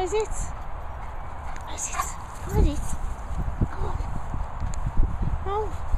Where is it? Where is it? Where is it? Come on. No.